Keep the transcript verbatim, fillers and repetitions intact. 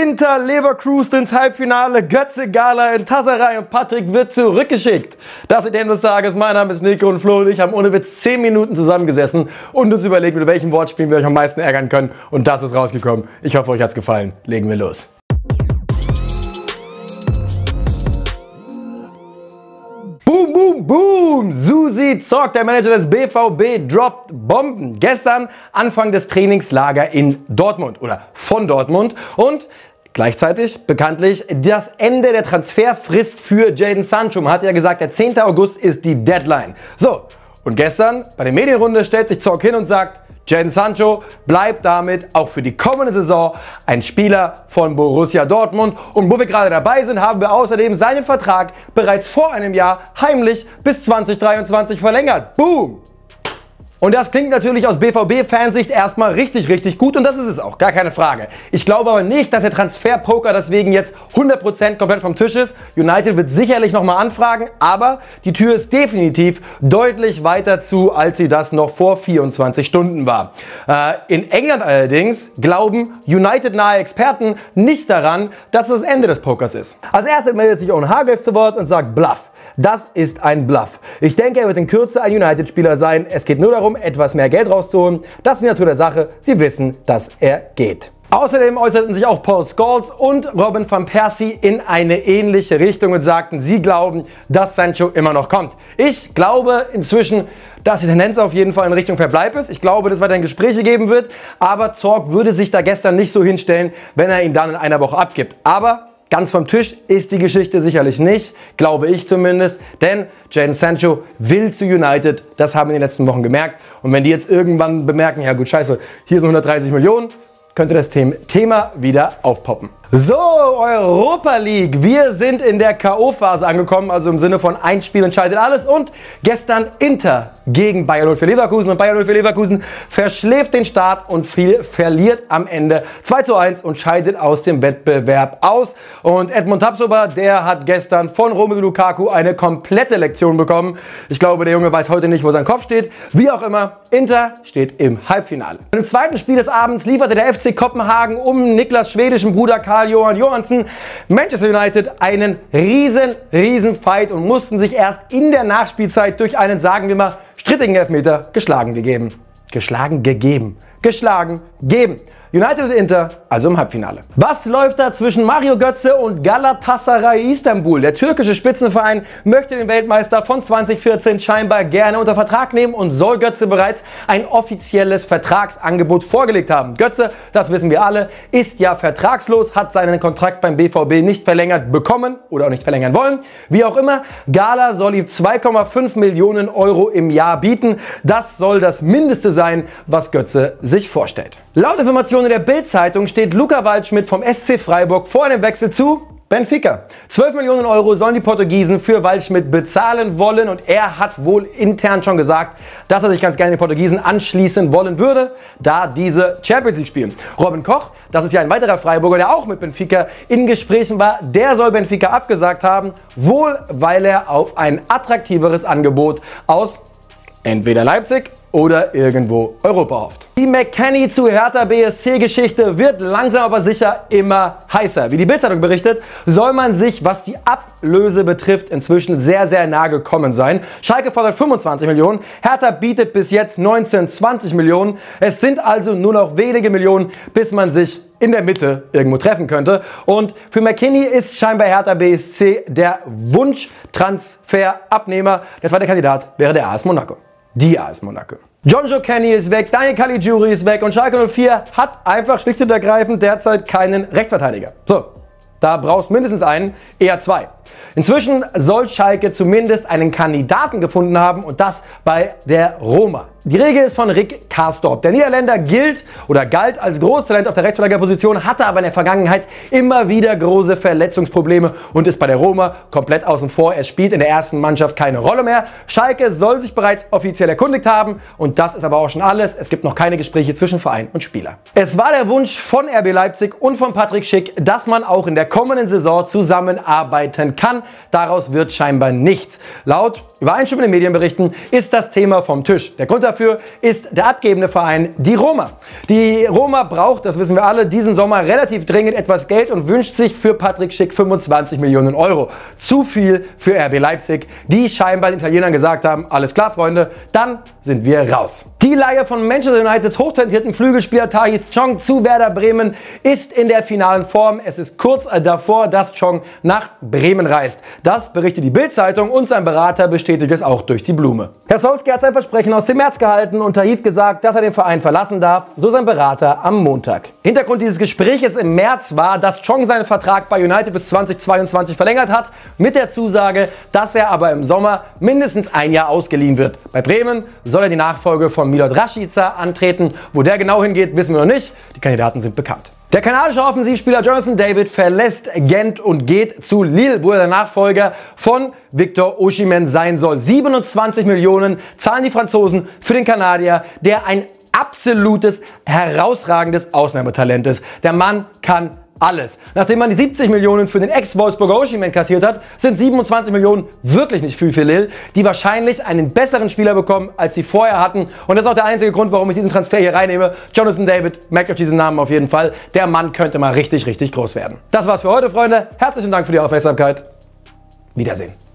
Inter Leverkusen ins Halbfinale, Götze Gala in Galatasaray und Patrick wird zurückgeschickt. Das ist der Ende des Tages. Mein Name ist Nico und Flo und ich haben ohne Witz zehn Minuten zusammengesessen und uns überlegt, mit welchem Wortspiel wir euch am meisten ärgern können. Und das ist rausgekommen. Ich hoffe, euch hat's gefallen. Legen wir los. Boom, boom, boom! Susi Zorc, der Manager des B V B, droppt Bomben. Gestern Anfang des Trainingslager in Dortmund oder von Dortmund und gleichzeitig bekanntlich das Ende der Transferfrist für Jadon Sancho. Man hat ja gesagt, der zehnte August ist die Deadline. So, und gestern bei der Medienrunde stellt sich Zorc hin und sagt, Jadon Sancho bleibt damit auch für die kommende Saison ein Spieler von Borussia Dortmund. Und wo wir gerade dabei sind, haben wir außerdem seinen Vertrag bereits vor einem Jahr heimlich bis zwanzig dreiundzwanzig verlängert. Boom! Und das klingt natürlich aus B V B-Fansicht erstmal richtig, richtig gut und das ist es auch, gar keine Frage. Ich glaube aber nicht, dass der Transferpoker deswegen jetzt hundert Prozent komplett vom Tisch ist. United wird sicherlich nochmal anfragen, aber die Tür ist definitiv deutlich weiter zu, als sie das noch vor vierundzwanzig Stunden war. Äh, in England allerdings glauben United-nahe Experten nicht daran, dass es das Ende des Pokers ist. Als erstes meldet sich Owen Hargraves zu Wort und sagt Bluff. Das ist ein Bluff. Ich denke, er wird in Kürze ein United-Spieler sein. Es geht nur darum, etwas mehr Geld rauszuholen. Das ist die Natur der Sache. Sie wissen, dass er geht. Außerdem äußerten sich auch Paul Scholes und Robin van Persie in eine ähnliche Richtung und sagten, sie glauben, dass Sancho immer noch kommt. Ich glaube inzwischen, dass die Tendenz auf jeden Fall in Richtung Verbleib ist. Ich glaube, dass es weiterhin Gespräche geben wird. Aber Zorc würde sich da gestern nicht so hinstellen, wenn er ihn dann in einer Woche abgibt. Aber ganz vom Tisch ist die Geschichte sicherlich nicht, glaube ich zumindest, denn Jadon Sancho will zu United, das haben wir in den letzten Wochen gemerkt. Und wenn die jetzt irgendwann bemerken, ja gut, scheiße, hier sind hundertdreißig Millionen, könnte das Thema wieder aufpoppen. So, Europa League. Wir sind in der K O-Phase angekommen, also im Sinne von ein Spiel entscheidet alles. Und gestern Inter gegen Bayer Leverkusen. Und Bayer Leverkusen verschläft den Start und viel verliert am Ende zwei zu eins und scheidet aus dem Wettbewerb aus. Und Edmund Tapsoba, der hat gestern von Romelu Lukaku eine komplette Lektion bekommen. Ich glaube, der Junge weiß heute nicht, wo sein Kopf steht. Wie auch immer, Inter steht im Halbfinale. Und im zweiten Spiel des Abends lieferte der F C Kopenhagen um Niklas schwedischen Bruder Karl Johan Johansson, Manchester United einen riesen, riesen Fight und mussten sich erst in der Nachspielzeit durch einen, sagen wir mal, strittigen Elfmeter geschlagen gegeben. Geschlagen gegeben. Geschlagen geben. United und Inter, also im Halbfinale. Was läuft da zwischen Mario Götze und Galatasaray Istanbul? Der türkische Spitzenverein möchte den Weltmeister von zwanzig vierzehn scheinbar gerne unter Vertrag nehmen und soll Götze bereits ein offizielles Vertragsangebot vorgelegt haben. Götze, das wissen wir alle, ist ja vertragslos, hat seinen Kontrakt beim B V B nicht verlängert bekommen oder auch nicht verlängern wollen. Wie auch immer, Gala soll ihm zwei Komma fünf Millionen Euro im Jahr bieten. Das soll das Mindeste sein, was Götze sich vorstellt. Laut Informationen in der Bild-Zeitung steht Luca Waldschmidt vom S C Freiburg vor einem Wechsel zu Benfica. zwölf Millionen Euro sollen die Portugiesen für Waldschmidt bezahlen wollen und er hat wohl intern schon gesagt, dass er sich ganz gerne den Portugiesen anschließen wollen würde, da diese Champions League spielen. Robin Koch, das ist ja ein weiterer Freiburger, der auch mit Benfica in Gesprächen war, der soll Benfica abgesagt haben, wohl weil er auf ein attraktiveres Angebot aus entweder Leipzig oder irgendwo Europa hofft. Die McKennie zu Hertha B S C-Geschichte wird langsam aber sicher immer heißer. Wie die Bild-Zeitung berichtet, soll man sich, was die Ablöse betrifft, inzwischen sehr, sehr nah gekommen sein. Schalke fordert fünfundzwanzig Millionen, Hertha bietet bis jetzt neunzehn, zwanzig Millionen. Es sind also nur noch wenige Millionen, bis man sich in der Mitte irgendwo treffen könnte. Und für McKennie ist scheinbar Hertha B S C der Wunsch-Transfer-Abnehmer. Der zweite Kandidat wäre der A S Monaco. Die A S Monaco. Joshua Kimmich ist weg, Daniel Caligiuri ist weg und Schalke null vier hat einfach schlicht und ergreifend derzeit keinen Rechtsverteidiger. So, da brauchst du mindestens einen, eher zwei. Inzwischen soll Schalke zumindest einen Kandidaten gefunden haben und das bei der Roma. Die Regel ist von Rick Karsdorp. Der Niederländer gilt oder galt als Großtalent auf der Rechtsverteidigerposition, hatte aber in der Vergangenheit immer wieder große Verletzungsprobleme und ist bei der Roma komplett außen vor. Er spielt in der ersten Mannschaft keine Rolle mehr. Schalke soll sich bereits offiziell erkundigt haben und das ist aber auch schon alles. Es gibt noch keine Gespräche zwischen Verein und Spieler. Es war der Wunsch von R B Leipzig und von Patrick Schick, dass man auch in der kommenden Saison zusammenarbeiten kann. Daraus wird scheinbar nichts. Laut übereinstimmenden Medienberichten ist das Thema vom Tisch. Der Grund dafür ist der abgebende Verein, die Roma. Die Roma braucht, das wissen wir alle, diesen Sommer relativ dringend etwas Geld und wünscht sich für Patrick Schick fünfundzwanzig Millionen Euro. Zu viel für R B Leipzig, die scheinbar den Italienern gesagt haben, alles klar Freunde, dann sind wir raus. Die Leihe von Manchester Uniteds hochtalentierten Flügelspieler Tahith Chong zu Werder Bremen ist in der finalen Form. Es ist kurz davor, dass Chong nach Bremen reist. Das berichtet die Bild-Zeitung und sein Berater bestätigt es auch durch die Blume. Herr Solskjaer hat sein Versprechen aus dem März gehalten und Tahith gesagt, dass er den Verein verlassen darf, so sein Berater am Montag. Hintergrund dieses Gespräches im März war, dass Chong seinen Vertrag bei United bis zweitausendzweiundzwanzig verlängert hat, mit der Zusage, dass er aber im Sommer mindestens ein Jahr ausgeliehen wird. Bei Bremen soll er die Nachfolge von Milot Rashica antreten. Wo der genau hingeht, wissen wir noch nicht. Die Kandidaten sind bekannt. Der kanadische Offensivspieler Jonathan David verlässt Gent und geht zu Lille, wo er der Nachfolger von Victor Osimhen sein soll. siebenundzwanzig Millionen zahlen die Franzosen für den Kanadier, der ein absolutes, herausragendes Ausnahmetalent ist. Der Mann kann alles. Nachdem man die siebzig Millionen für den Ex-Wolfsburger Osimhen kassiert hat, sind siebenundzwanzig Millionen wirklich nicht viel für Lille, die wahrscheinlich einen besseren Spieler bekommen, als sie vorher hatten. Und das ist auch der einzige Grund, warum ich diesen Transfer hier reinnehme. Jonathan David, merkt euch diesen Namen auf jeden Fall. Der Mann könnte mal richtig, richtig groß werden. Das war's für heute, Freunde. Herzlichen Dank für die Aufmerksamkeit. Wiedersehen.